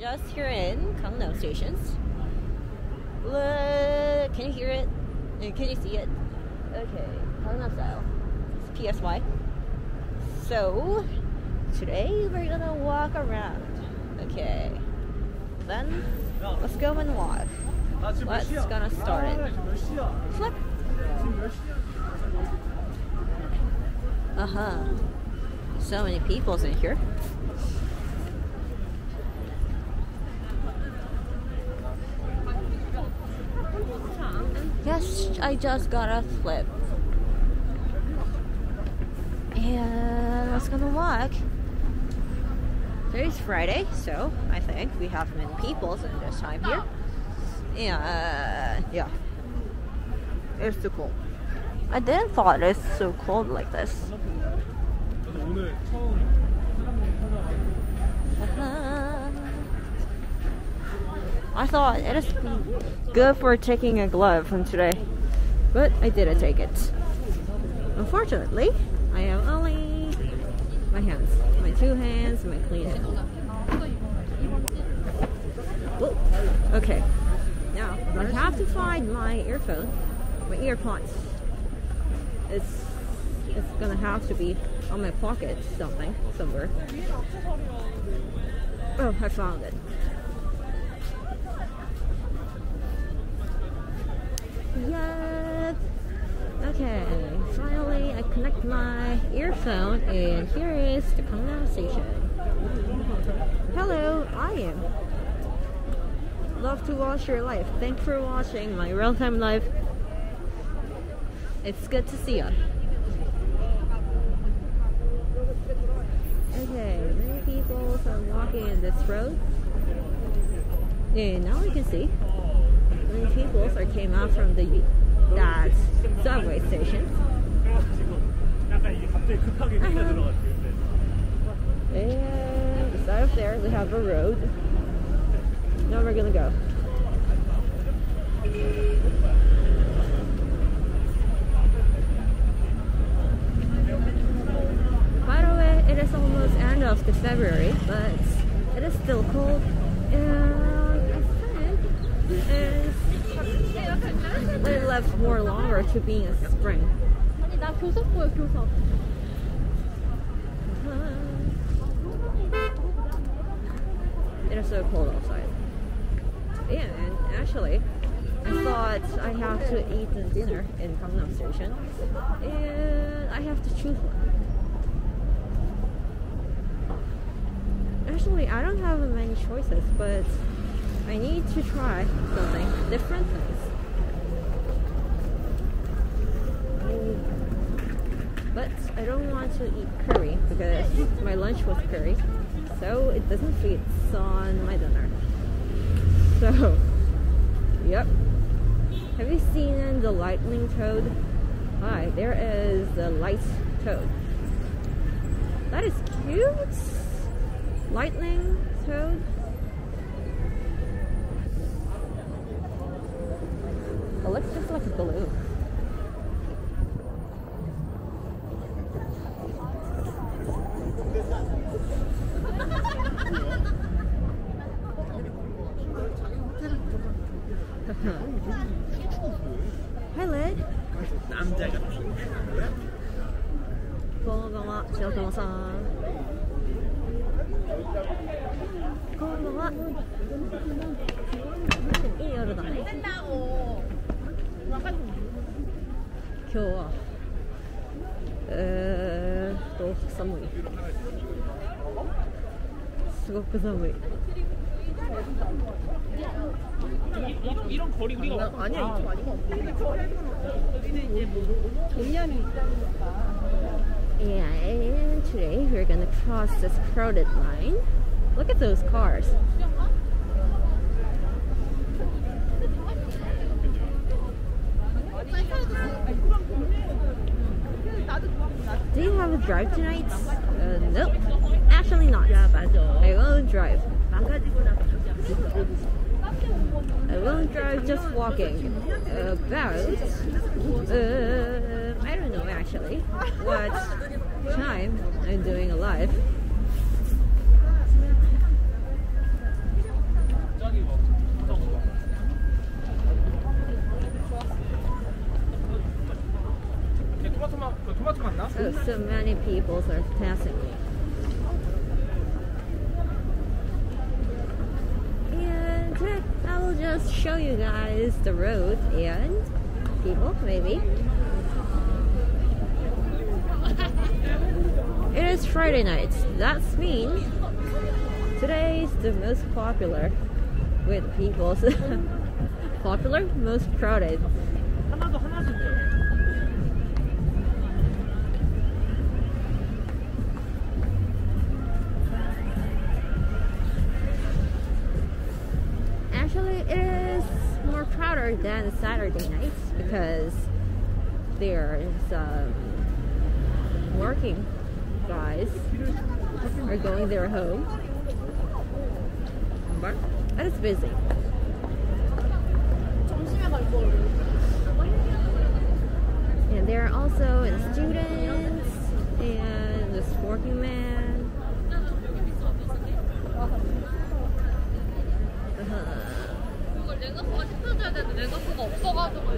just here in Gangnam stations. Look, can you hear it? Can you see it? Okay, Gangnam style. It's P.S.Y. So today we're gonna walk around. Okay, then let's go and walk. Let's gonna start it. Flip. So many people's in here. Yes, I just got a flip. And I was gonna walk. Today's Friday, so I think we have many people's in this time here. Yeah. It's too cold. I didn't thought it's so cold like this. I thought it is good for taking a glove from today, but I didn't take it. Unfortunately, I have only my hands, my two hands, my clean hand. Whoa. Okay, now I have to find my earphone, my earpods. It's gonna have to be on my pocket somewhere. Oh, I found it. Yes. Okay, finally I connect my earphone, and here is the Gangnam station. Hello, I am. Love to watch your life. Thanks for watching my real-time life. It's good to see you. Okay, many people are walking in this road. And now we can see many people are came out from that subway station. And beside of there, we have a road. Now we're gonna go. By the way, it is almost end of the February, but it is still cold, and I think it left more longer to be in spring. It is so cold outside. Yeah, and actually, I thought I have to eat the dinner in Gangnam Station, and I have to choose one. Actually, I don't have many choices, but I need to try something different things. But I don't want to eat curry because my lunch was curry, so it doesn't fit on my dinner. So, yep. Have you seen the lightning toad? Hi, there is the light toad. That is cute. Lightning toad. It looks just like a balloon. Hi, Lid. I'm dead. And today we're gonna cross this crowded line. Look at those cars. Do you have a drive tonight? Nope. Actually not. I won't drive. I won't drive, just walking. I don't know actually what time I'm doing alive. so many people are passing me. And yeah, I will just show you guys the road and people, maybe. It is Friday night. That means today is the most popular with people. Popular, most crowded. Actually, it is more crowder than Saturday nights because there is some working guys are going their home, but it's busy. And there are also students and this working man.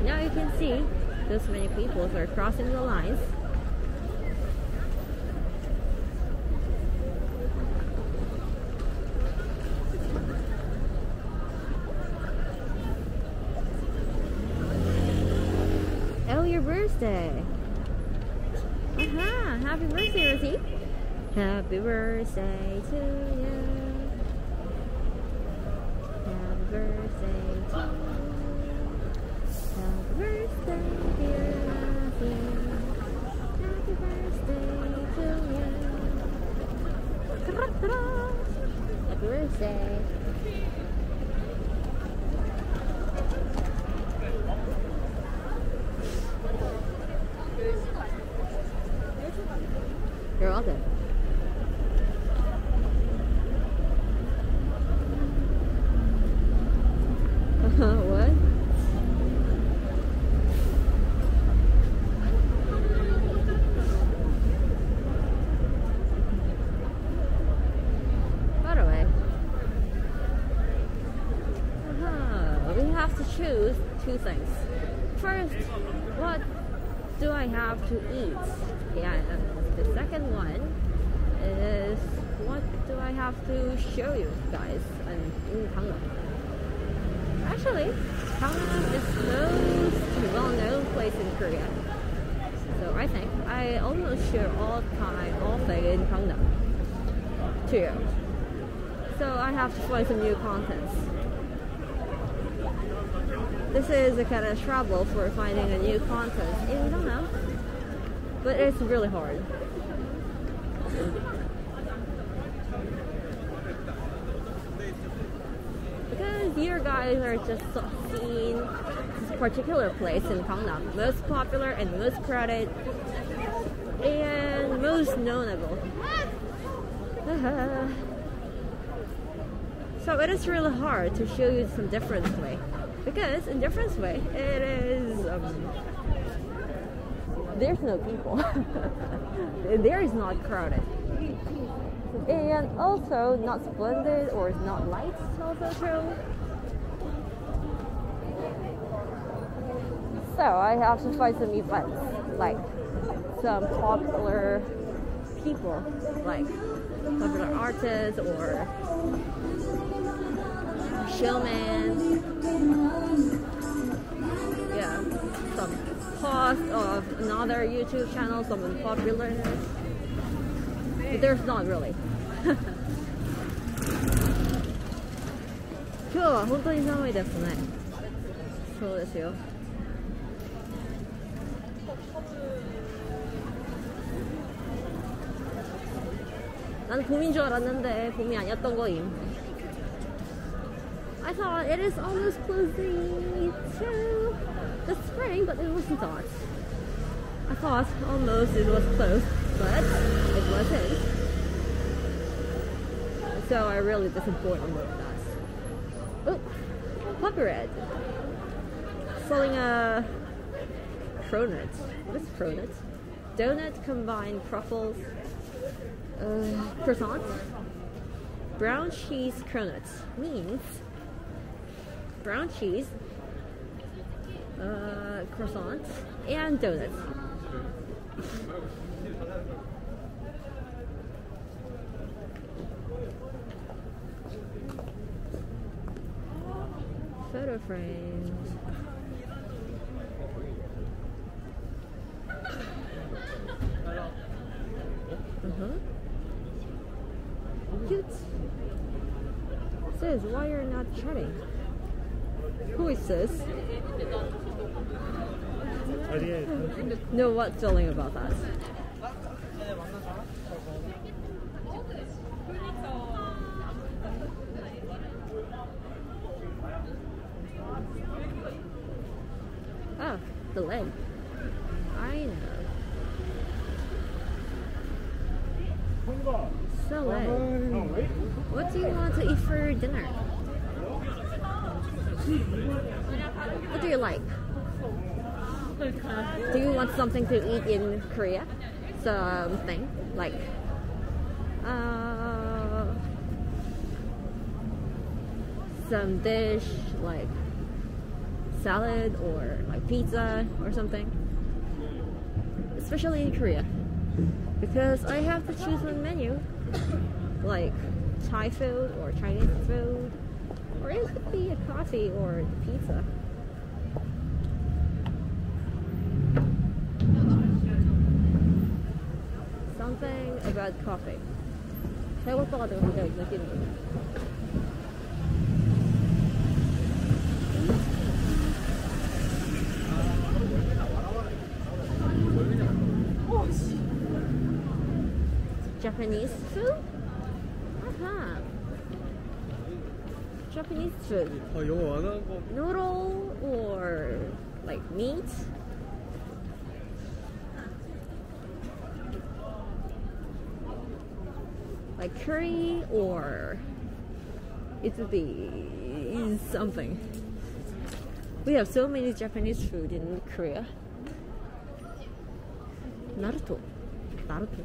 Now you can see those many people are crossing the lines. Birthday. Happy birthday, Rosie. Happy birthday to you. Happy birthday to you. Happy birthday, dear Rosie. Happy birthday to you. Happy birthday. You're all good. What? By the way, we have to choose two things. First, what do I have to eat? Yeah. The second one is what do I have to show you guys? I'm in Gangnam. Actually, Gangnam is the most well-known place in Korea. So I think I almost share all day in Gangnam to you. So I have to find some new contents. This is a kind of trouble for finding a new content in Gangnam, but it's really hard. Because your guys are just seeing this particular place in Gangnam, most popular and most crowded and most knownable. So it is really hard to show you some different way, because in different way it is there's no people. There is not crowded. And also not splendid or not light is also true. So I have to find some events, like some popular people, like popular artists or showmen. Yeah, some post of another YouTube channel, something popular, but there's not really. I thought it is almost closing too. The spring, but it wasn't that. I thought almost it was closed, but it wasn't. So I'm really disappointed with that. Oh, Puppyred. Selling a cronut. What is cronut? Donut combined truffles, croissant, brown cheese cronuts. Means brown cheese, croissants and donuts. Photo frames. Cute. Says, why you're not chatting? Who is this? No, what feeling about that? Ah, the lamp. I know. So late. What do you want to eat for dinner? What do you like? Do you want something to eat in Korea? Something like some dish like salad or like pizza or something. Especially in Korea, because I have to choose one menu, like Thai food or Chinese food, or it could be a coffee or pizza. Something about coffee. I will follow the window exactly. Japanese food? Aha. Japanese food. Noodle or like meat? Like curry, or it would be something. We have so many Japanese food in Korea. Naruto. Naruto.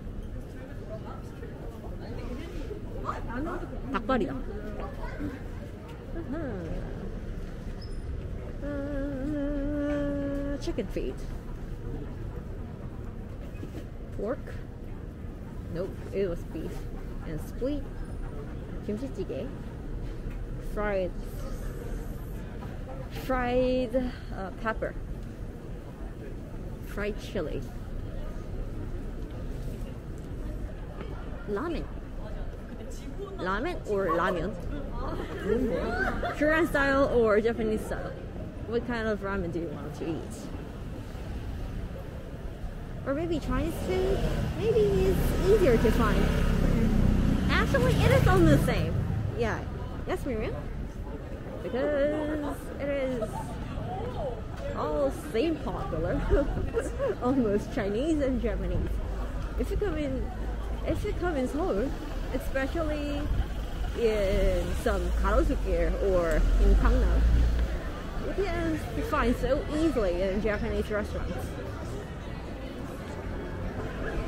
닭발이다. Chicken feet. Pork? Nope, it was beef. And split. Kimchi jjigae. Fried pepper. Fried chili. Ramen. Ramen or ramyun? Korean style or Japanese style? What kind of ramen do you want to eat? Or maybe Chinese food? Maybe it's easier to find. Actually, it is all the same. Yeah. Yes, Miriam? Because it is all same popular. Almost Chinese and Japanese. If you come in Seoul, especially in some Karosuke or in Gangnam, you can find so easily in Japanese restaurants.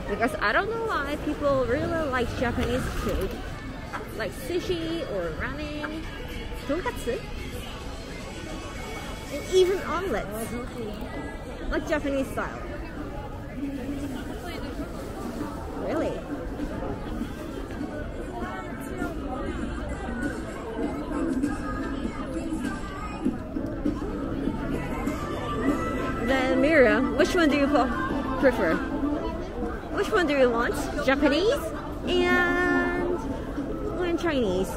Because I don't know why people really like Japanese food, like sushi or ramen, tonkatsu, and even omelets, like Japanese style. Really? Then Mira, which one do you prefer? Which one do you want? Japanese and Chinese?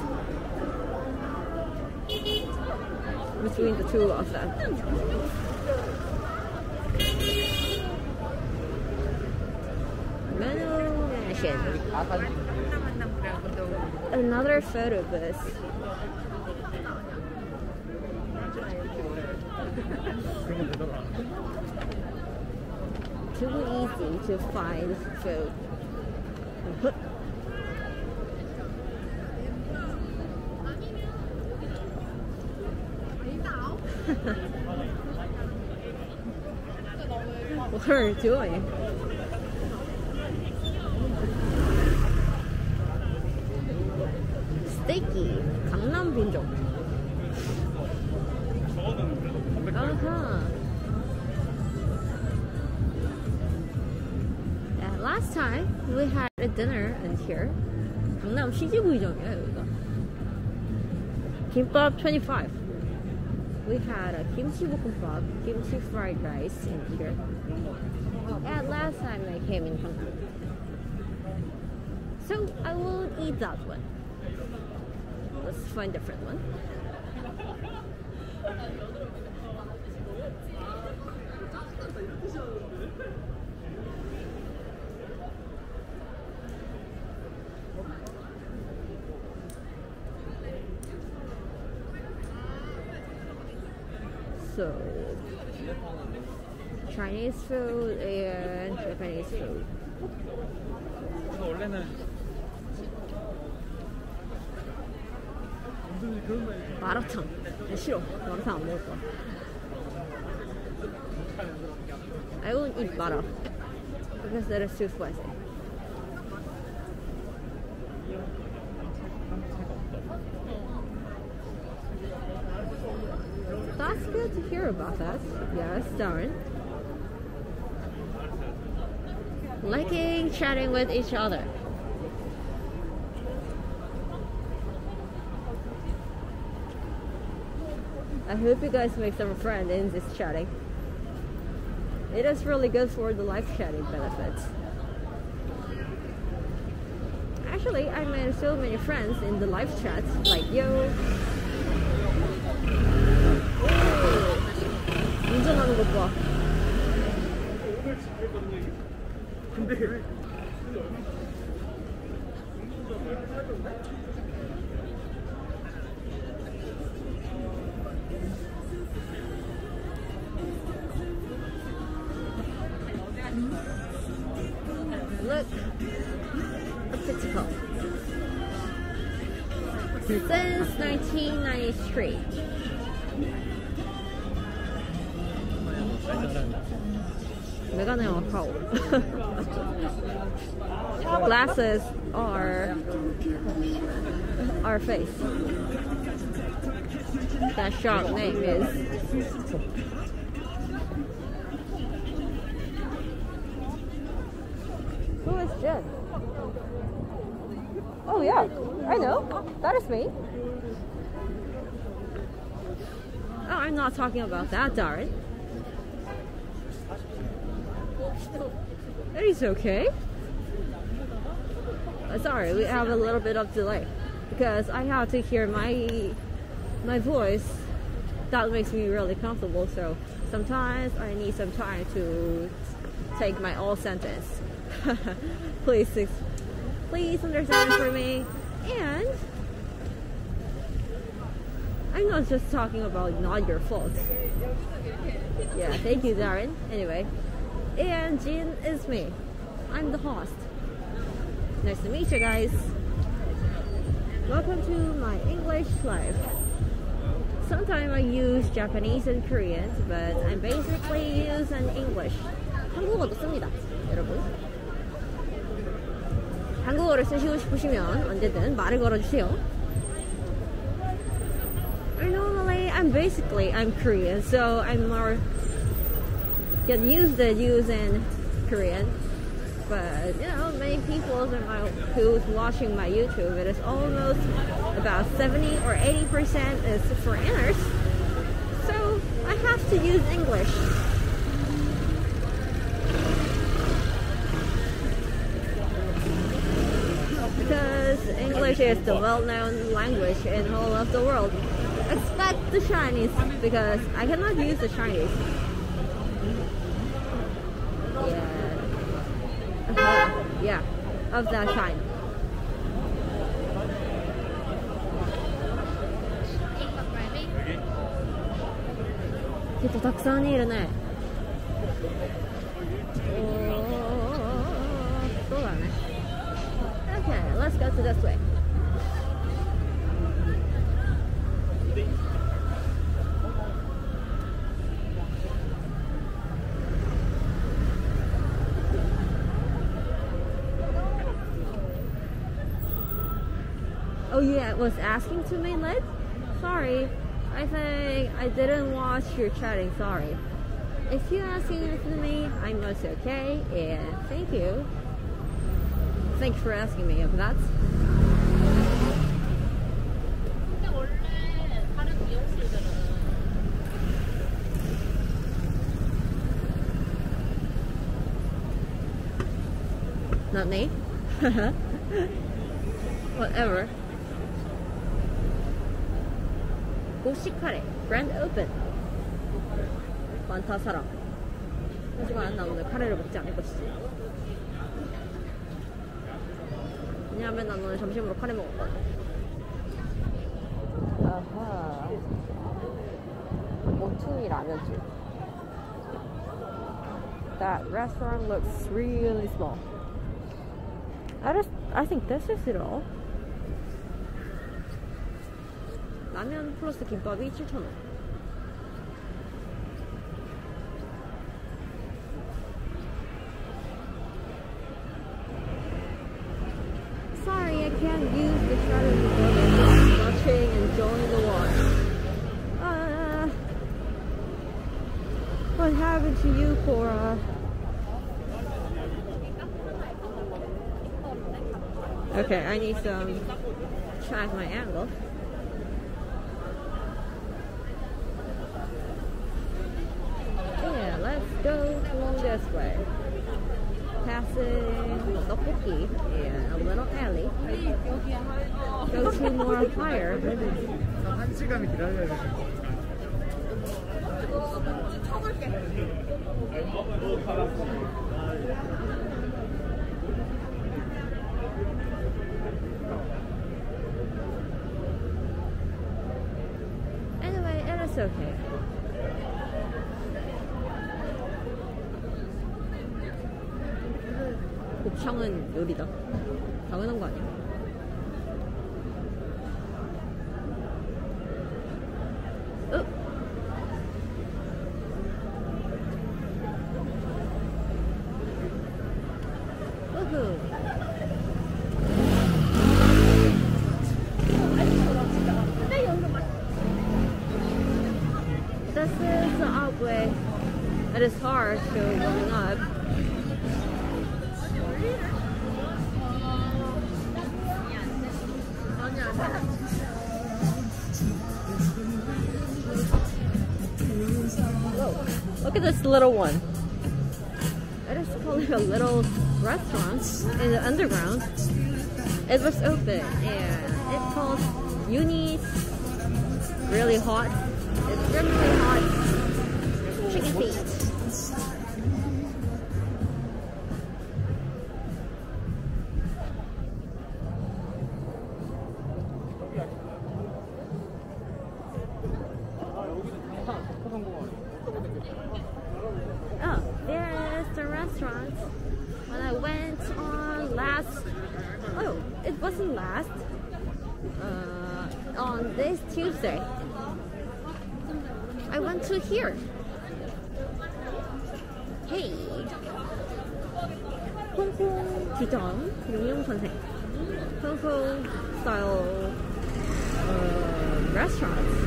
Between the two of them. Menu Mansion. Another photo booth. Too easy to find food. What are you doing? Sticky Gangnam Binjong. Last time We had a dinner in here. Gangnam 시지구이점이야 여기가. Kimbap 25. We had a kimchi bokkeumbap, kimchi fried rice in here. Yeah, last time I came in Hongdae. So I will eat that one. Let's find a different one. So, Chinese food and Japanese food. 마라탕. 싫어. 마라탕 안 먹을 거야. I won't eat butter because that is too spicy. That's good to hear about that. Yes, darn. Liking chatting with each other. I hope you guys make some friends in this chatting. It is really good for the live chatting benefits. Actually, I made so many friends in the live chats, like yo. 운전하는 것 봐. Look, a physical. Since 1993. Glasses are our face. That sharp name is. Who is Jen? Oh yeah, I know. That is me. Oh, I'm not talking about that, darn. That is okay. Sorry, we have a little bit of delay because I have to hear my voice. That makes me really comfortable. So sometimes I need some time to take my all sentence. please understand for me. And I'm not just talking about not your fault. Yeah, thank you, Darren. Anyway. And Jin is me. I'm the host. Nice to meet you guys. Welcome to my English life. Sometimes I use Japanese and Korean, but I basically use an English. 한국어도 씁니다, 여러분. 한국어를 쓰시고 싶으시면 언제든 말을 걸어주세요. Normally, I'm Korean, so I'm more. Get used to using Korean, but you know, many people who's watching my YouTube, it is almost about 70 or 80% is foreigners, so I have to use English. Because English is the well-known language in all of the world, except the Chinese, because I cannot use the Chinese. Yeah, of that kind. Okay, let's go to this way. Yeah, was asking to me, Liz? Sorry, I think I didn't watch your chatting, sorry. If you're asking to me, I'm also okay, and yeah, thank you. Thank you for asking me if that's. Not me? Whatever. Goshikare, grand open. 많다 사람. 하지만 안 나오는데 카레를 먹지 않을 것이지. 왜냐하면 난 오늘 점심으로 카레 먹었거든. 아하. 모퉁이 라면집. That restaurant looks really small. I think this is it all. 라면 플러스 김밥이 7,000원. Sorry, I can't use the shadow because I'm just watching and enjoying the water. What happened to you, Cora? Okay, I need to change my angle. Yeah, let's go along this way. Passing tteokbokki in a little alley. Go to more higher. Anyway, it is okay. 곱창은 요리다. 당연한 거 아니야? Look at this little one. It is probably a little restaurant in the underground. It was open and it's called Uni's Really Hot. It's really hot chicken feet. I went to here. Hey, 홍콩 지점 용용 선생, 홍콩 style restaurants.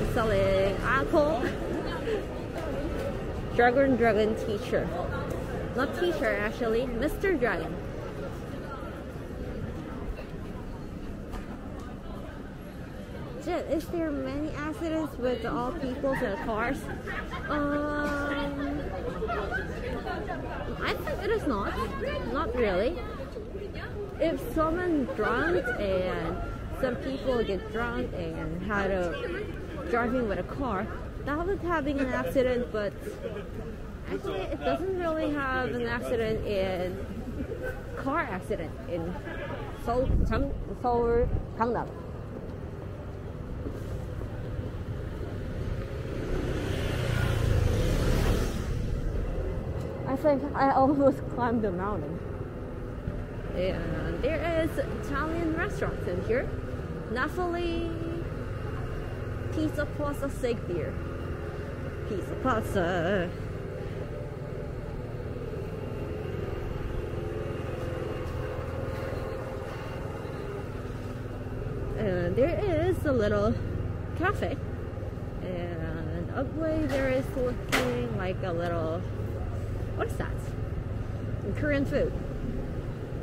It's selling alcohol. Dragon teacher, not teacher actually, Mr. Dragon. Is there many accidents with all people and cars? I think it is not really. If someone drunk and some people get drunk and had a driving with a car, that was having an accident. But actually, it doesn't really have an accident in car accident in Seoul, Gangnam. I think I almost climbed the mountain. And there is Italian restaurants in here. Napoli pizza, pasta, steak, beer. Pizza, pasta. And there is a little cafe. And up way there is looking like a little What is that? Korean food.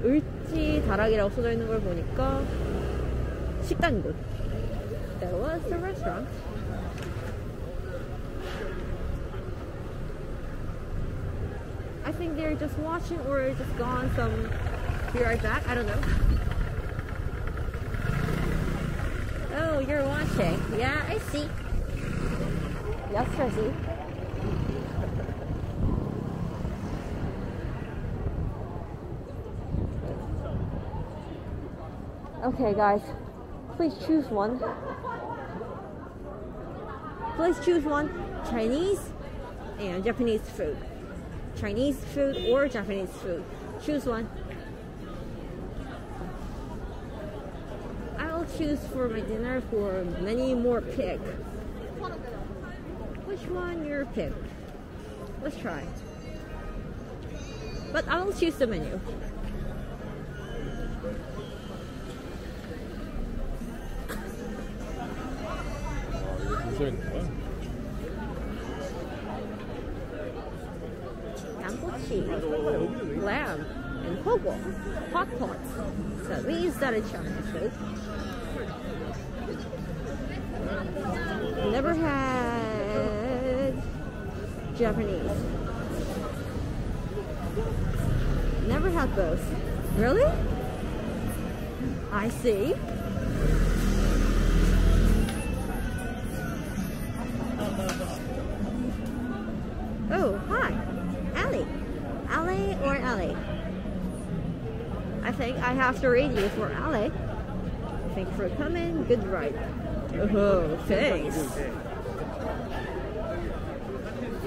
을지 다락이라고 써져 있는 걸 보니까 식당인 곳. That was the restaurant. I think they're just watching or just gone. Some be right back. I don't know. Oh, you're watching. Yeah, I see. Yes, I see. Okay, guys, please choose one. Please choose one. Chinese and Japanese food. Chinese food or Japanese food. Choose one. I'll choose for my dinner for many more pick. Which one you pick? Let's try. But I'll choose the menu. Gambochi, lamb, and hogo, hot pots. So we use that in Chinese food. Never had Japanese. Never had both. Really? I see. Oh, hi, Ali. Ali or Ali? I think I have to read you for Ali. Thanks for coming. Good ride. Oh, thanks.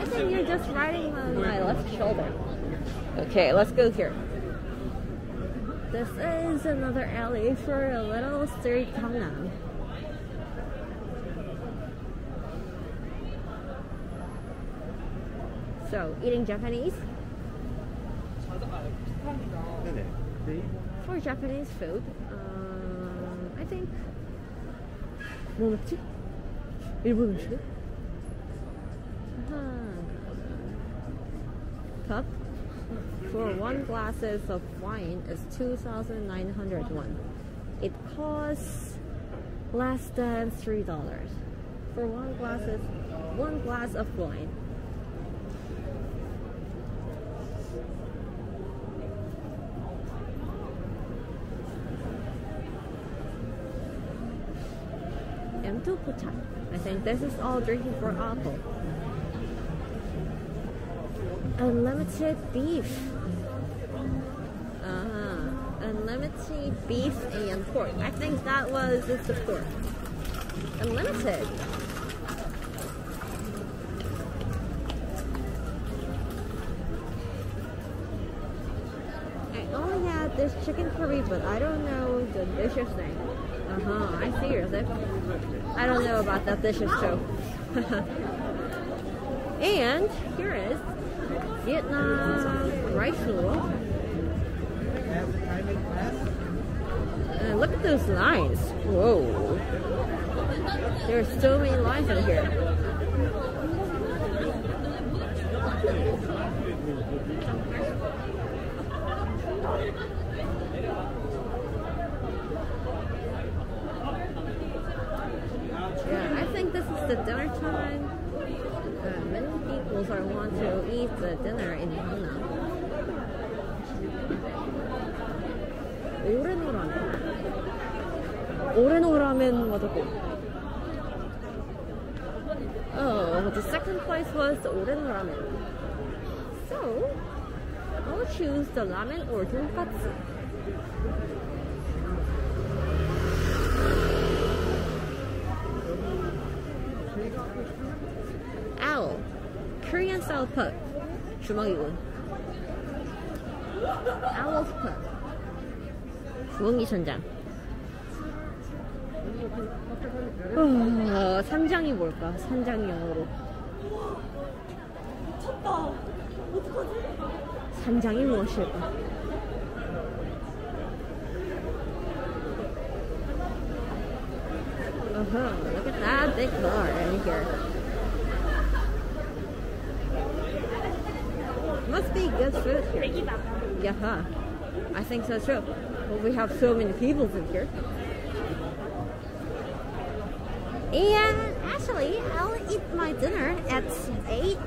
I think you're just riding on my left shoulder. Okay, let's go here. This is another alley for a little street Gangnam. So, eating Japanese? For Japanese food, I think... 뭐 먹지? 일본 음식? Cup for one glasses of wine is 2,900 won. It costs less than $3 for one glass of wine. I think this is all drinking for alcohol. Unlimited beef. Unlimited beef and pork. I think that was just the pork. Unlimited. I only had this chicken curry, but I don't know the dish's name. I see your lip. I don't know about that dishes too. And here is Vietnam rice noodle. And look at those lines. Whoa. There are so many lines in here. Yeah, I think this is the dinner time. Many people are want to eat the dinner in Gangnam. 오레노 라멘 맞았고. Oh, the second place was the 오레노 라멘. So, I'll choose the ramen or tonkatsu. Owl, Korean style pug. 주먹이군. Owl's pug. 주먹이 천장. 산장이 뭘까? 산장이 영어로. 미쳤다. 어떡하지? 산장이 무엇일까? Look at that big bar in here. must be good food here. Yeah, huh? I think so too. Well, we have so many people in here. And actually, I'll eat my dinner at 8:30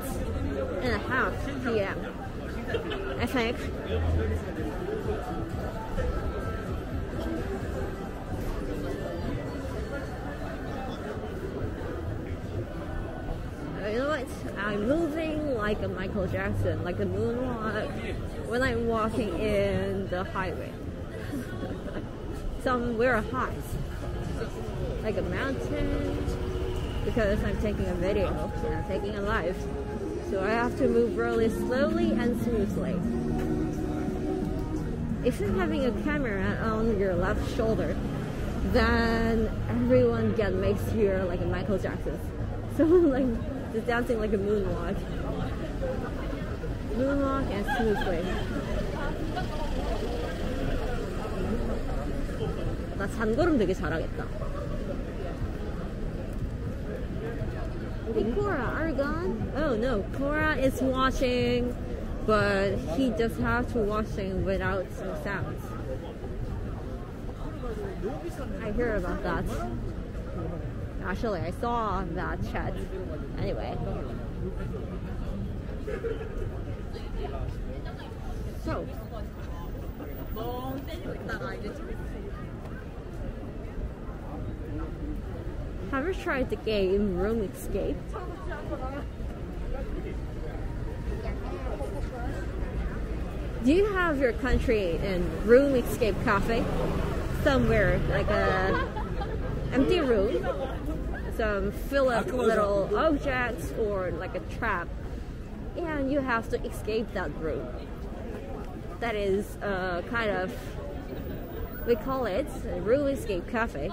p.m. I think. You know what? I'm moving like a Michael Jackson, like a moonwalk when I'm walking in the highway. Somewhere high, like a mountain, because I'm taking a video and I'm taking a live. So I have to move really slowly and smoothly. If you're having a camera on your left shoulder, then everyone makes you like a Michael Jackson. So like just dancing like a moonwalk. Moonwalk and smoothly. 나 잔걸음 되게 잘하겠다. Hey Cora, are you gone? Oh no, Cora is watching, but he just has to watching without some sounds. I hear about that. Actually, I saw that chat. Anyway. So. Have you tried the game Room Escape? Do you have your country in Room Escape Cafe? Somewhere, like an empty room, some fill up little objects or like a trap, and you have to escape that room. That is kind of, we call it Room Escape Cafe.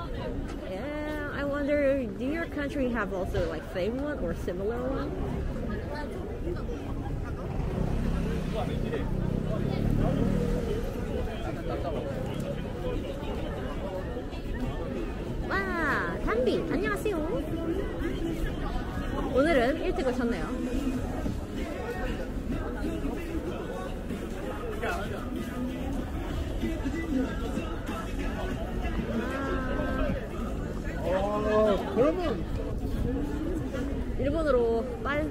Yeah. I wonder, do your country have also like same one or similar one? Wow, 담비, 안녕하세요. 오늘은 일찍 오셨네요. 그러면 일본어로 빨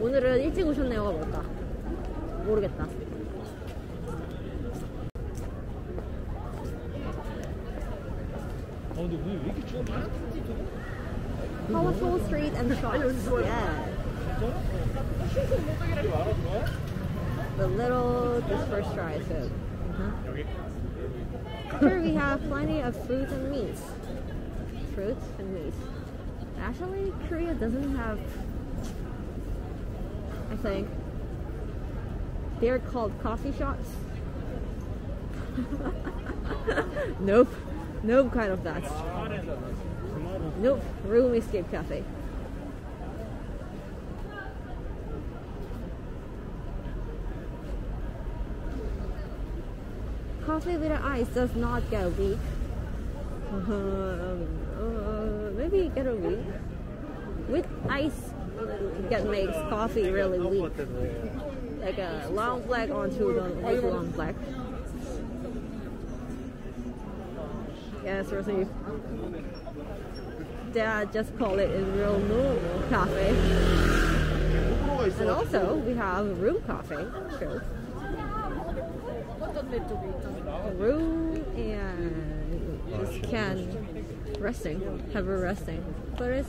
오늘은 일찍 오셨네요가 뭘까? 모르겠다. 아 근데 오늘 왜 이렇게 추워? Colorful street and shops. Yeah. The little dispersed rice. Here we have plenty of fruit and meats. Fruits and meat. Actually, Korea doesn't have, I think, they're called coffee shops. Nope, nope kind of that. Nope, Room Escape Cafe. Coffee with ice does not get weak. Maybe get a weak. With ice, that makes coffee really weak. Like a long black onto the long black. Yeah, seriously. Dad just call it a real normal cafe. And also, we have room coffee. Sure. Room and just can resting, have a resting, but it's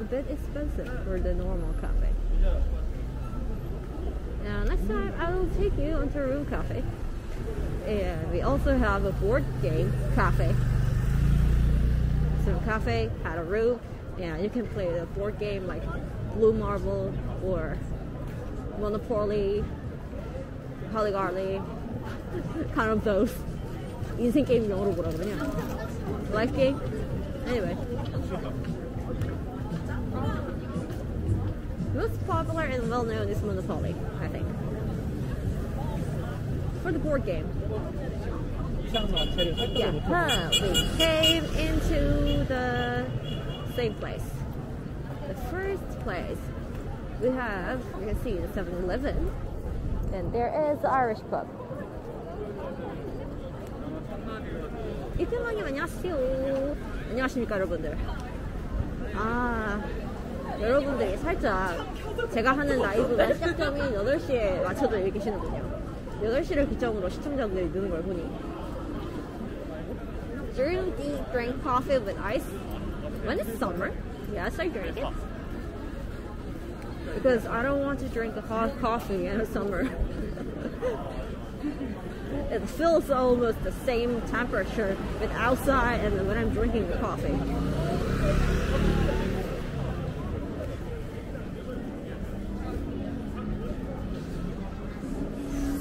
a bit expensive for the normal cafe. Now next time I will take you onto a room cafe, and we also have a board game cafe. So the cafe had a room, and you can play the board game like Blue Marble or Monopoly, Holigarly, kind of those. 인생 게임 영어로 뭐라 그러냐? Life game? Anyway. Most popular and well known is Monopoly, I think. For the board game. Yeah, we came into the same place. The first place we have, you can see the 7-Eleven. And there is the Irish pub. 이태원님 안녕하세요. 안녕하십니까 여러분들. 아 여러분들이 살짝 제가 하는 라이브가 시작점이 8시에 맞춰져 여기 계시는군요. 8시를 기점으로 시청자분들이 느는 걸 보니. During the drink coffee with ice. When it's summer, yes I drink it. Because I don't want to drink a hot coffee in the summer. It feels almost the same temperature with outside and when I'm drinking the coffee.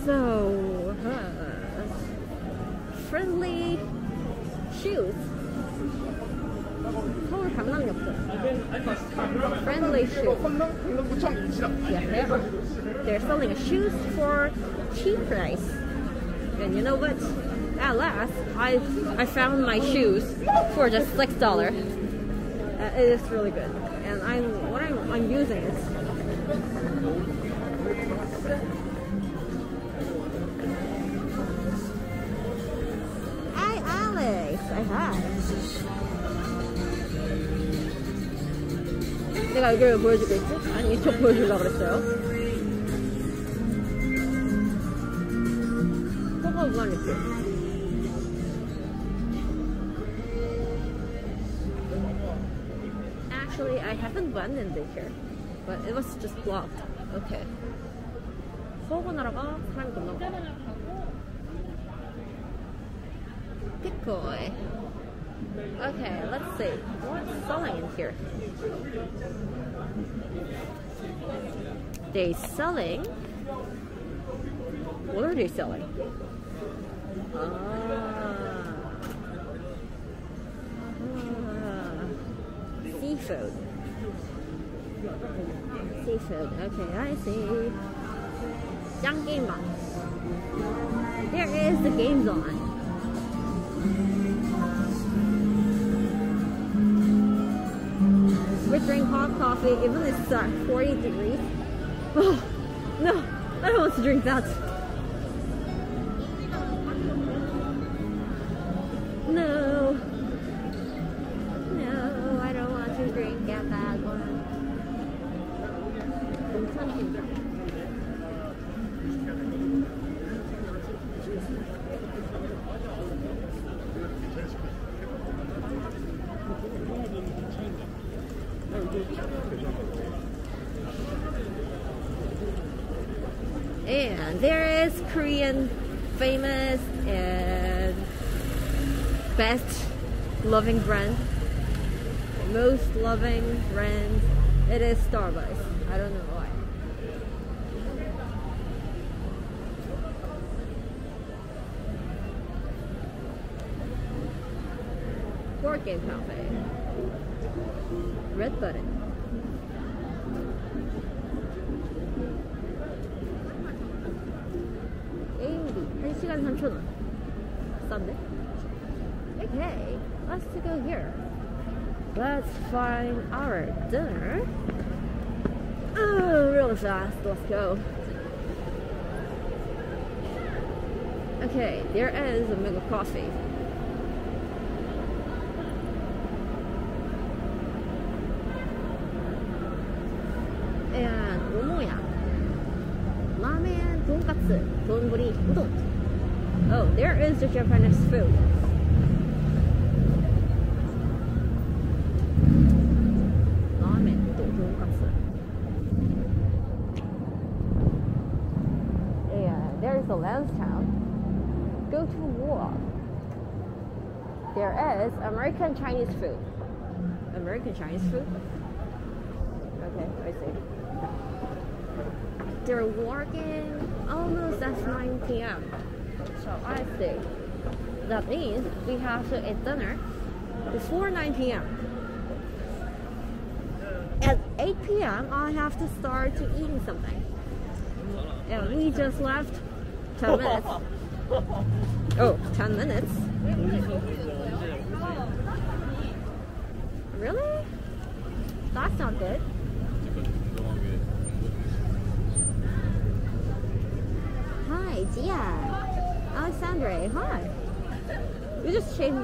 So, friendly shoes. 서울 강남역도. Friendly shoes. Yeah, they're selling shoes for cheap price. And you know what? At last, I found my shoes for just $6. It is really good, and I'm using it. Hi, Alex. Hi. 내가 이걸 보여주고 있지? 아니 이쪽 보여주려고 그랬어요. Actually, I haven't been in daycare, but it was just blocked. Okay. Picoy. Okay, let's see. What's selling in here? They selling. What are they selling? Seafood. Seafood, okay, I see. Young Game Box. There is the games on. We're drinking hot coffee, even if it's at 40 degrees. Oh, no, I don't want to drink that. No, I don't want to drink at that one. And there is Korean famous and best loving brand, most loving brand. It is Starbucks. I don't know why. Board Game Cafe. Red Button. AMD 1시간 3,000원. 싼데? Okay, let's go here. Let's find our dinner. Oh, really fast. Let's go. Okay, there is a mega coffee. And omoya, ramen, tonkatsu, donburi, udon. Oh, there is the Japanese food. There is American Chinese food. American Chinese food? Okay, I see. They're working almost at 9 p.m. So I see. That means we have to eat dinner before 9 p.m. At 8 p.m. I have to start to eating something. And we just left 10 minutes. Oh, 10 minutes? Really? That's not good. Yeah, Alexandre, hi. You just change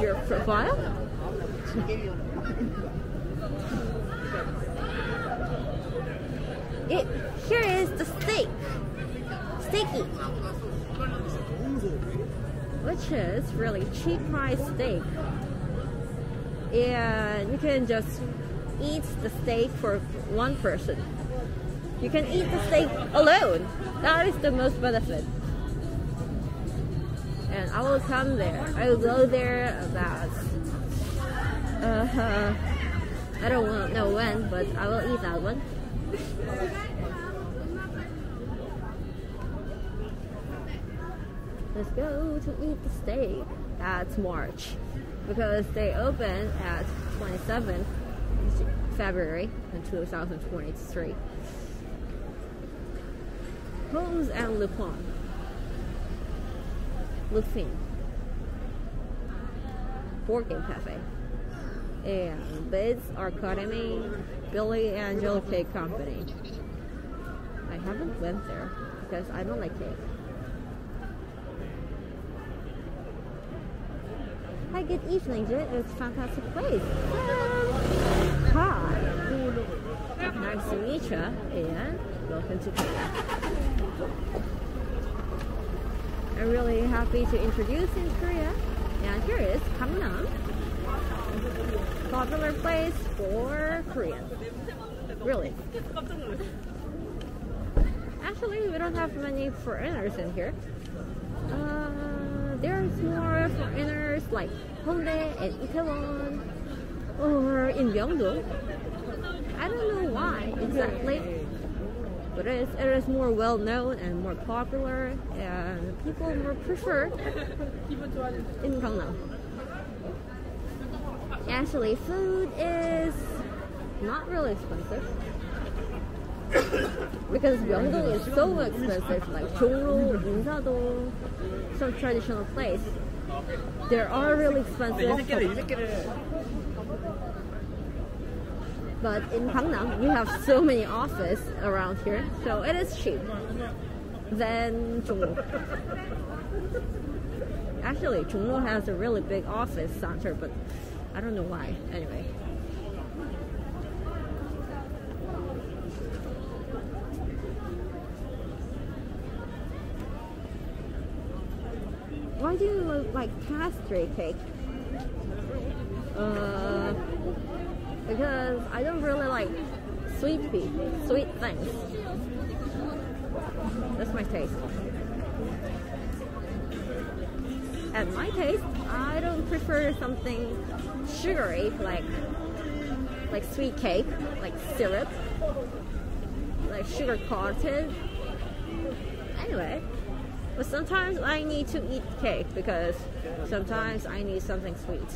your profile. Here is the steak, steaky, which is really cheap price steak. And you can just eat the steak for one person. You can eat the steak alone. That is the most benefit. And I will come there. I will go there about I don't know when, but I will eat that one. Let's go to eat the steak at March because they open at 27th February in 2023. Holmes and Lupin Board Game Cafe. And Bids Academy, Billy Angel Cake Company. I haven't went there because I don't like cake. Hi, good evening, Jit. It's a fantastic place. Hi. Nice to meet you, and welcome to Korea. I'm really happy to introduce in Korea. And here is Gangnam, popular place for Koreans. Really. Actually, we don't have many foreigners in here. There's more foreigners like Hongdae and Itaewon or in Myeongdong. I don't know why exactly, but it is more well known and more popular, and people more prefer in Gangnam. Actually, food is not really expensive because Myeongdong is so expensive, like Jongno, Insadong, some traditional place. They are really expensive. But in Gangnam, we have so many offices around here, so it is cheap than Jongno. Actually, Jongno has a really big office center, but I don't know why. Anyway. Why do you like pastry cake? Because I don't really like sweet things. That's my taste. At my taste, I don't prefer something sugary like sweet cake, like syrup, like sugar coated. Anyway, but sometimes I need to eat cake because sometimes I need something sweet.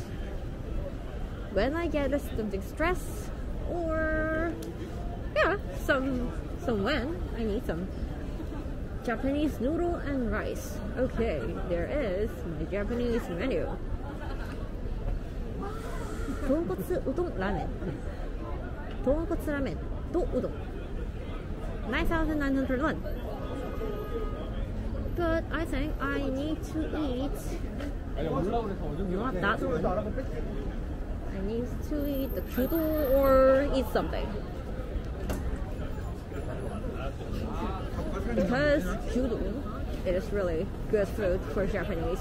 When I get something stress or yeah, when I need some Japanese noodle and rice. Okay, there is my Japanese menu. Tonkotsu udon ramen. Tonkotsu ramen to udon. 9,901. But I think I need to eat not that one. I need to eat the noodle or eat something. Because noodle, it is really good food for Japanese.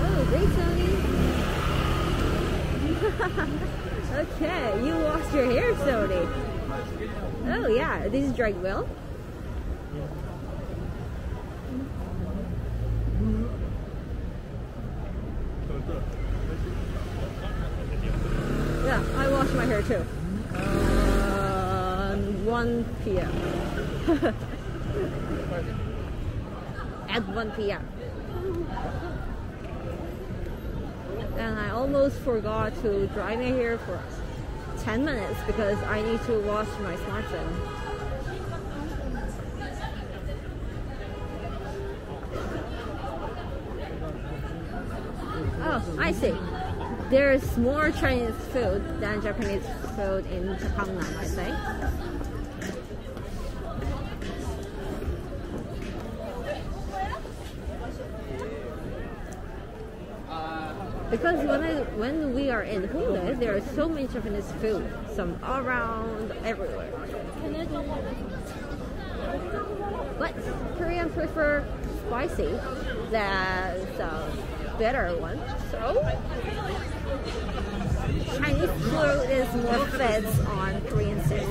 Oh, great, Sony! Okay, you washed your hair, Sony. Oh yeah, this is dried well. Yeah, I wash my hair too. 1 p.m. At 1 p.m. And I almost forgot to dry my hair for 10 minutes because I need to wash my smartphone. Oh, I see. there's more Chinese food than Japanese food in Gangnam, I say. Because when we are in Hongdae, there are so many Japanese food, some around, everywhere. But Korean prefer spicy, that's a better one. So Chinese food is more fed on Korean food.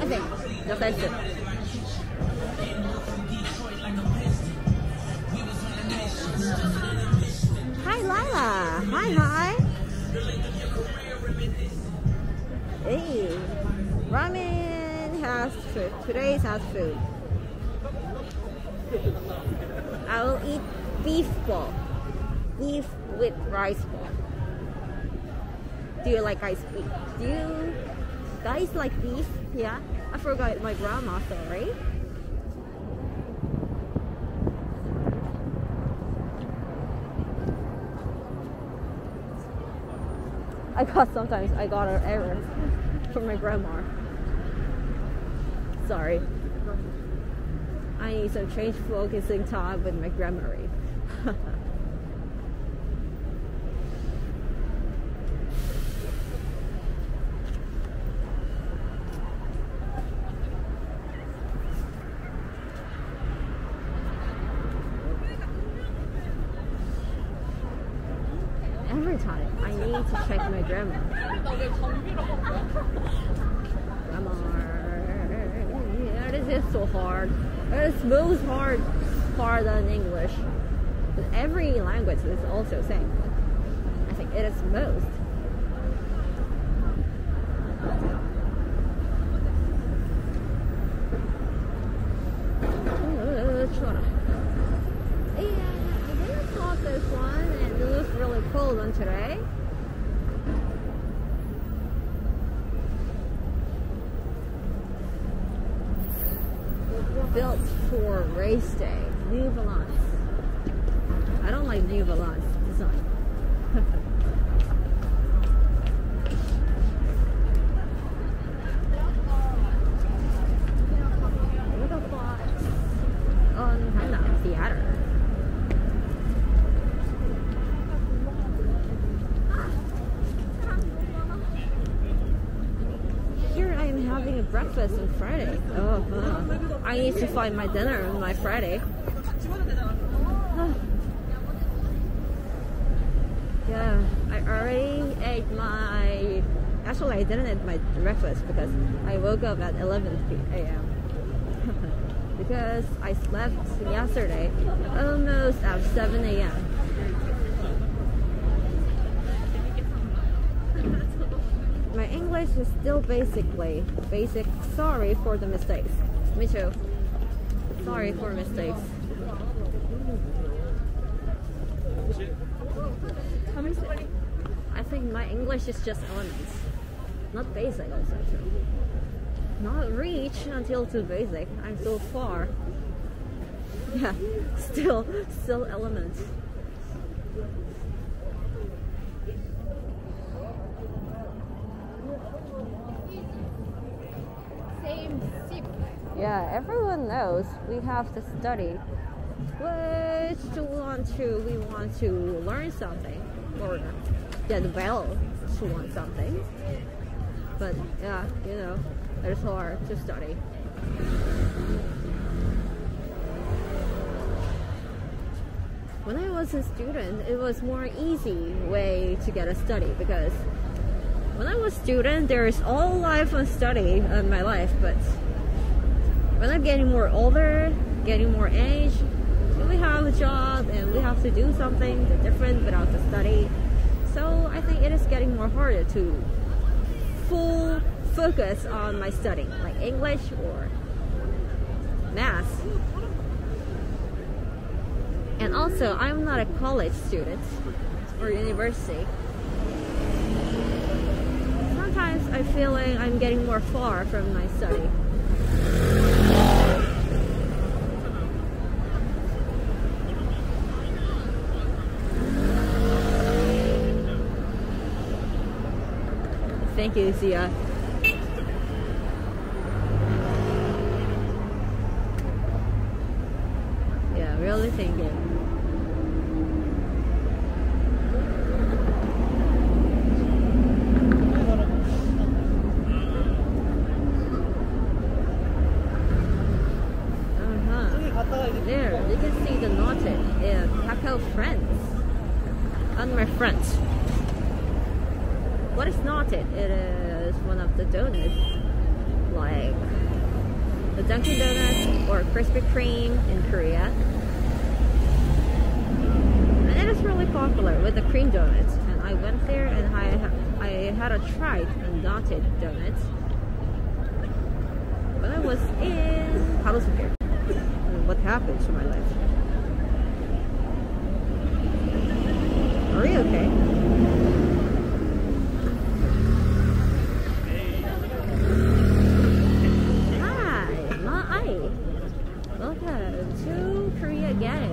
I think that's it. Hi Lila! Hi, hi! Hey! Ramen has food. Today's has food. I will eat beef ball. Beef with rice ball. Do you like guys beef? Do you guys like beef? Yeah? I forgot my grandma story. Sometimes I got an error from my grandma. Sorry. I need some change focusing time with my grammar. It's also saying, I think it is most. Yeah, I didn't talk this one, and it looks really cold on today. Built for race day, New Balance. I don't like New Balance design. Look at that on Gangnam Theater. Here I am having a breakfast on Friday. Oh, wow. I need to find my dinner on my Friday. Yeah, I already ate my... Actually, I didn't eat my breakfast because I woke up at 11 a.m. because I slept yesterday almost at 7 a.m. My English is still basic. Sorry for the mistakes. Me too. Sorry for mistakes. I think my English is just elements, not basic also. Not reach until too basic. I'm so far. Yeah, still elements. Same zip. Yeah, everyone knows we have to study. Which we want to learn something or develop to want something. But yeah, you know, it's hard to study. When I was a student, it was more easy way to get a study because when I was student, there is all life on study in my life. But when I'm getting more older, getting more age, we have a job and we have to do something different without the study. So I think it is getting more harder to full focus on my studying, like English or math. And also, I'm not a college student or university. Sometimes I feel like I'm getting more far from my study. Thank you, Sia. Yeah, really thinking. There, you can see the noted Kakao Friends on my front. What is noted? It is one of the donuts, like the Dunkin' Donuts or Krispy Kreme in Korea, and it is really popular with the cream donuts. And I went there and I had a try on noted donuts when I was in Harusuke. What happened to my life? Are you okay? Hi, Ma'ai. Welcome to Korea again.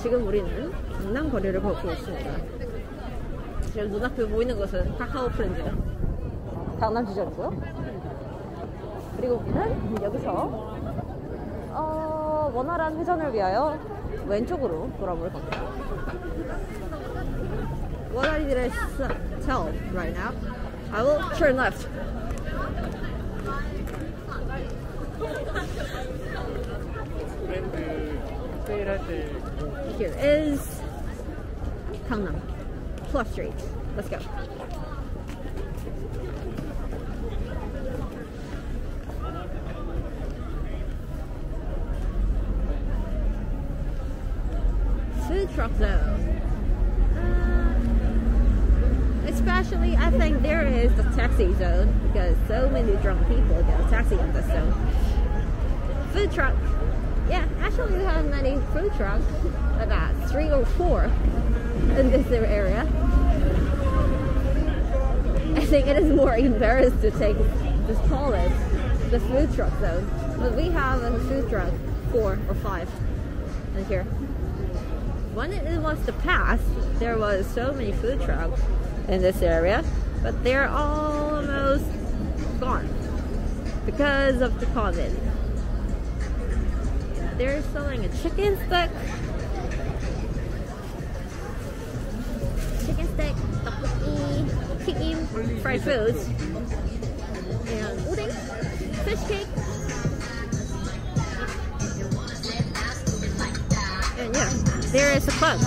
지금 우리는 강남 거리를 걷고 있습니다. 제일 눈앞에 보이는 것은 카카오 프렌즈요. 강남 지점이고요. 그리고 우리는 여기서 원활한 회전을 위하여 왼쪽으로 돌아볼 겁니다. What I did is tell right now. I will turn left. Here is 강남. Plus Street. Let's go. Food truck zone. Especially, I think there is the taxi zone because so many drunk people get a taxi on this zone. Food truck. Yeah, actually we have many food trucks, about 3 or 4 in this area. I think it is more embarrassed to take this toilet, the food truck zone. But we have a food truck 4 or 5 in here. When it was the past, there was so many food trucks in this area, but they're almost gone because of the COVID. They're selling a chicken stick. Fried foods and udeng, fish cake, and yeah, there is a club.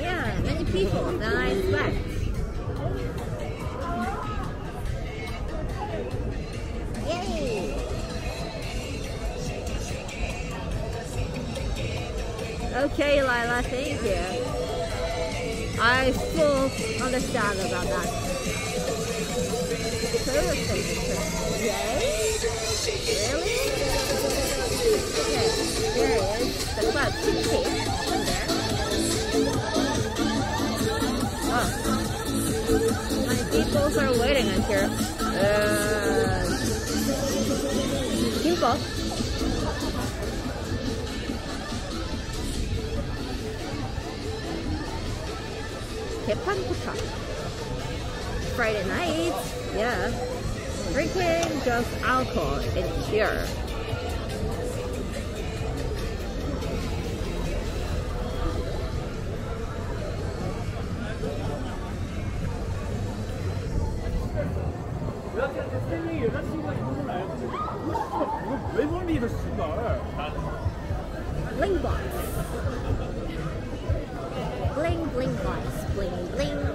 Yeah, many people than I expect. Yay! Okay, Lila, thank you. I fully understand about that. Yay! Really? Okay, there it is. The club chicken there. Oh, my people are waiting in here. People. Kepanpuka. Friday night, yeah. Drinking just alcohol in here. Bling box. Bling bling box. Bling bling.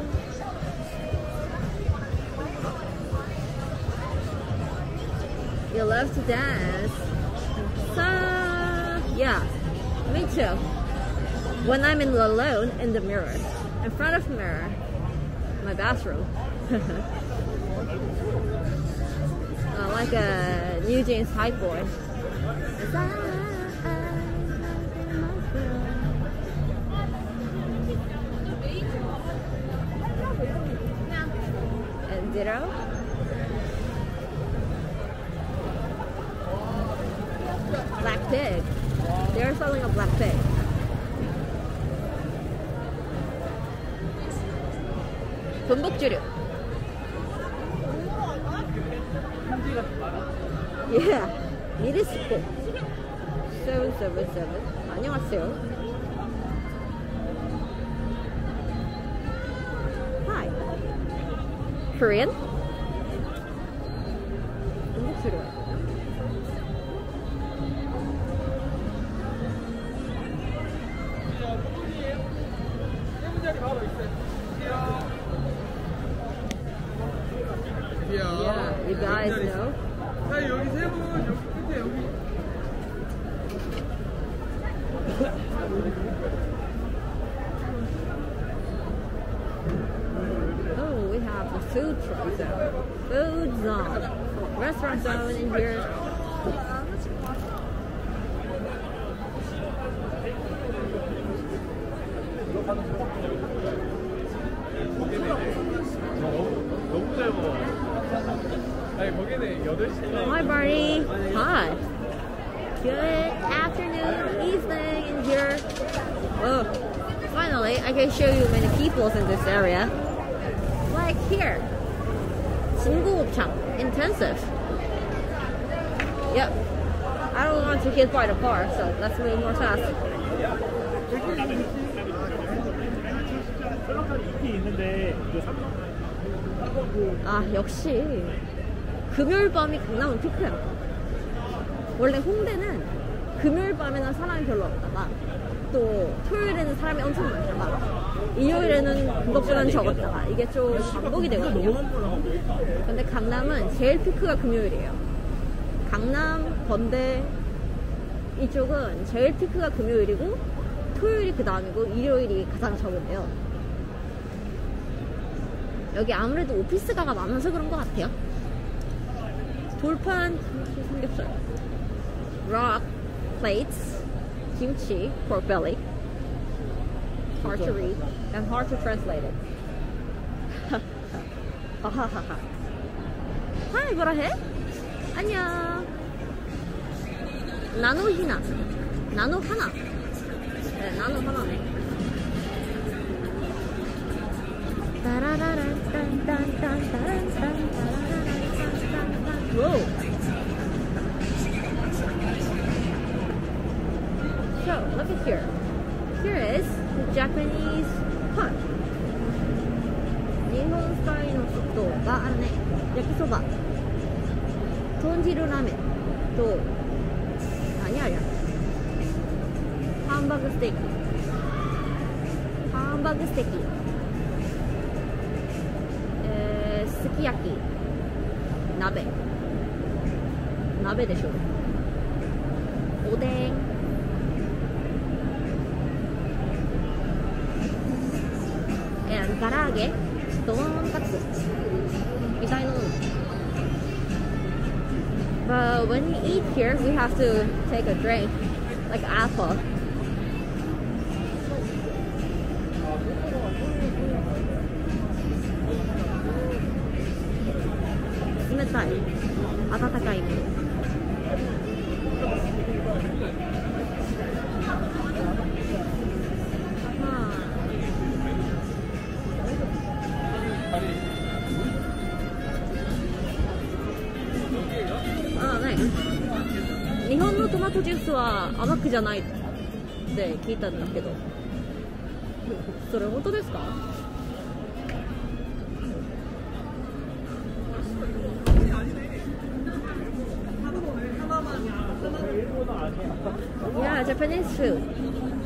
You love to dance. So yeah, me too. When I'm alone in the mirror, I in front of mirror, my bathroom. Like a New Jeans hype boy. And ditto. Black pig. They're selling a black pig. Bumbukjuru. Yeah, it is good. 777. 안녕하세요. Hi. Korean? Bumbukjuru. Yeah, you guys know. Oh, we have the food truck zone. Food zone. Restaurant zone in here. Hi, Barney. Hi. Good afternoon, evening in here. Oh, finally, I can show you many peoples in this area. Like here, Singulchang intensive. Yep. I don't want to get by the car, so let's move more fast. 아, 역시 금요일 밤이 강남은 피크야. 원래 홍대는 금요일 밤에는 사람이 별로 없다가 또 토요일에는 사람이 엄청 많다가 일요일에는 그것보다는 적었다가 이게 좀 반복이 되거든요. 근데 강남은 제일 피크가 금요일이에요. 강남, 건대 이쪽은 제일 피크가 금요일이고 토요일이 그 다음이고 일요일이 가장 적은데요. 여기 아무래도 오피스가가 많아서 그런 것 같아요. 돌판 삼겹살, rock plates, kimchi, pork belly. Hard to read and hard to translate it. 하이 뭐라 해? 안녕. 나노히나, 나노하나. 네, 나노하나네. Whoa! So, look at here. Here is the Japanese pub. Nihon style no soto ga anne. Yakisoba. Tonjiru ramen. To. 아니야. Hamburger steak. Hamburger steak. Sukiyaki. Nabe. Nabe desho. Oden. And karaage. Tonkatsu. But when we eat here, we have to take a drink. Like apple.じゃないって聞いたんだけど、それ本当ですか？Yeah, Japanese food.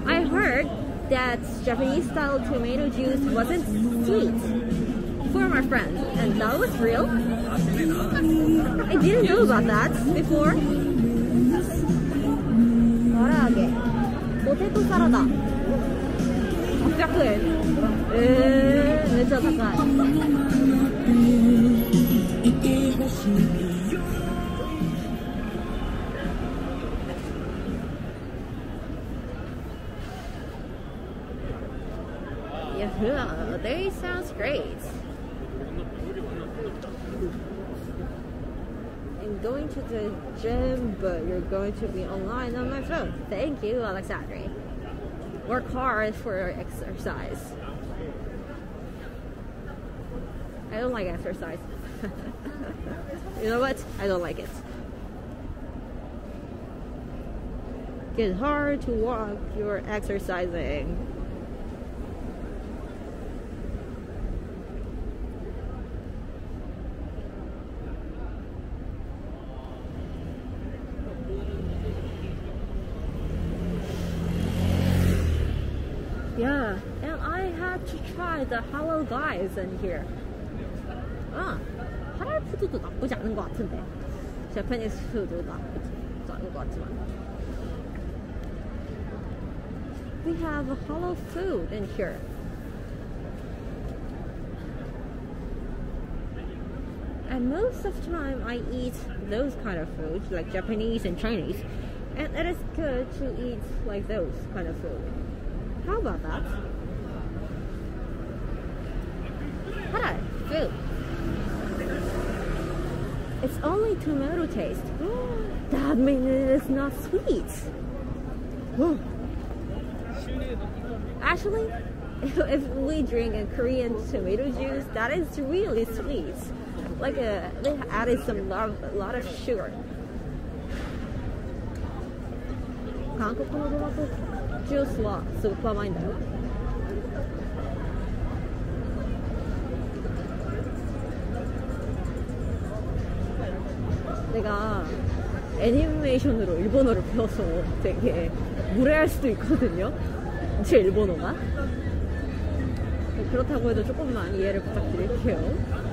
I heard that Japanese style tomato juice wasn't sweet for my friends, and that was real. I didn't know about that before. Potato salad. 100円。めっちゃ高い。Yahoo! They sounds great. Going to the gym, but you're going to be online on my phone. Thank you, Alexandre. Work hard for exercise. I don't like exercise. You know what? I don't like it. Get hard to walk, you're exercising. Yeah, and I had to try the halal guys in here. 아, halal food도 나쁘지 않은 것 같은데. Japanese food도 나쁘지 않은 것 같지만. We have halal food in here. And most of the time I eat those kind of foods, like Japanese and Chinese. And it is good to eat like those kind of food. How about that? Halal food. It's only tomato taste. That means it is not sweet. Actually, if we drink a Korean tomato juice, that is really sweet. Like they added some lot of sugar. Juice law, super mind. 내가 애니메이션으로 일본어를 배워서 되게 무례할 수도 있거든요. 제 일본어가. 그렇다고 해도 조금만 이해를 부탁드릴게요.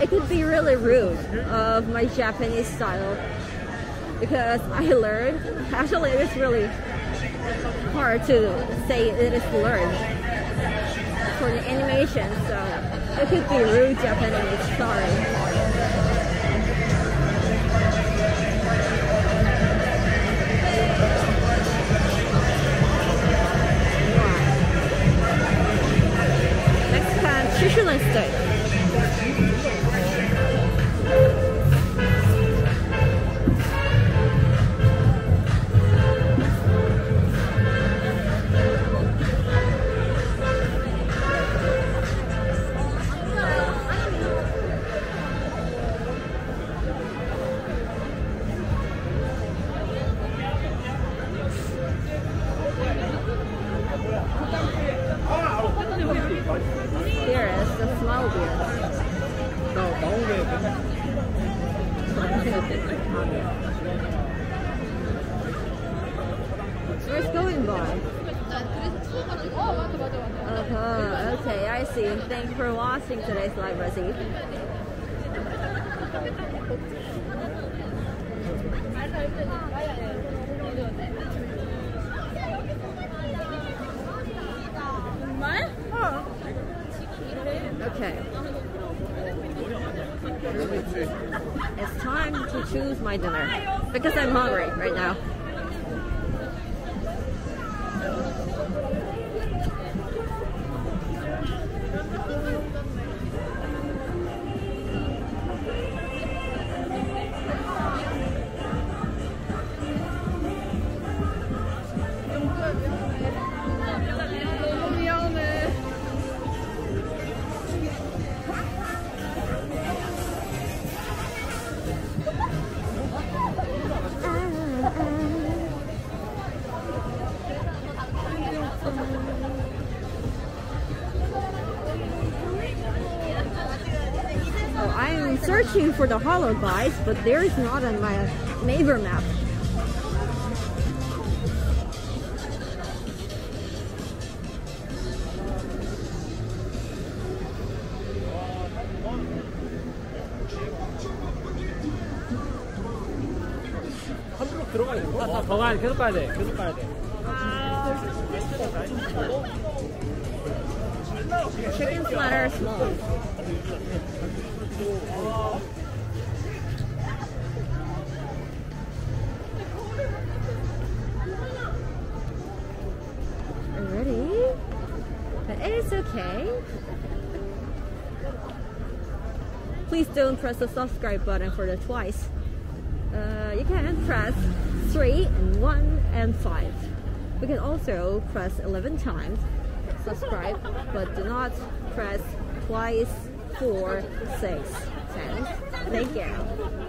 It could be really rude of my Japanese style. Because I learned, actually it is really hard to say it is learned for the animation, so it could be rude Japanese, sorry. Wow. Next time, Shishulan steak. Today's live recipe. Okay. It's time to choose my dinner because I'm hungry right now. Searching for the hollow guys, but there is not on my neighbor map. 더 가야 돼. 계속 가야 돼. 계속 가야 돼. Chicken platter is small. Already? But it's okay. Please don't press the subscribe button for the twice. You can press 3 and 1 and 5. We can also press 11 times. Subscribe, but do not press twice, 4, 6 times. Thank you.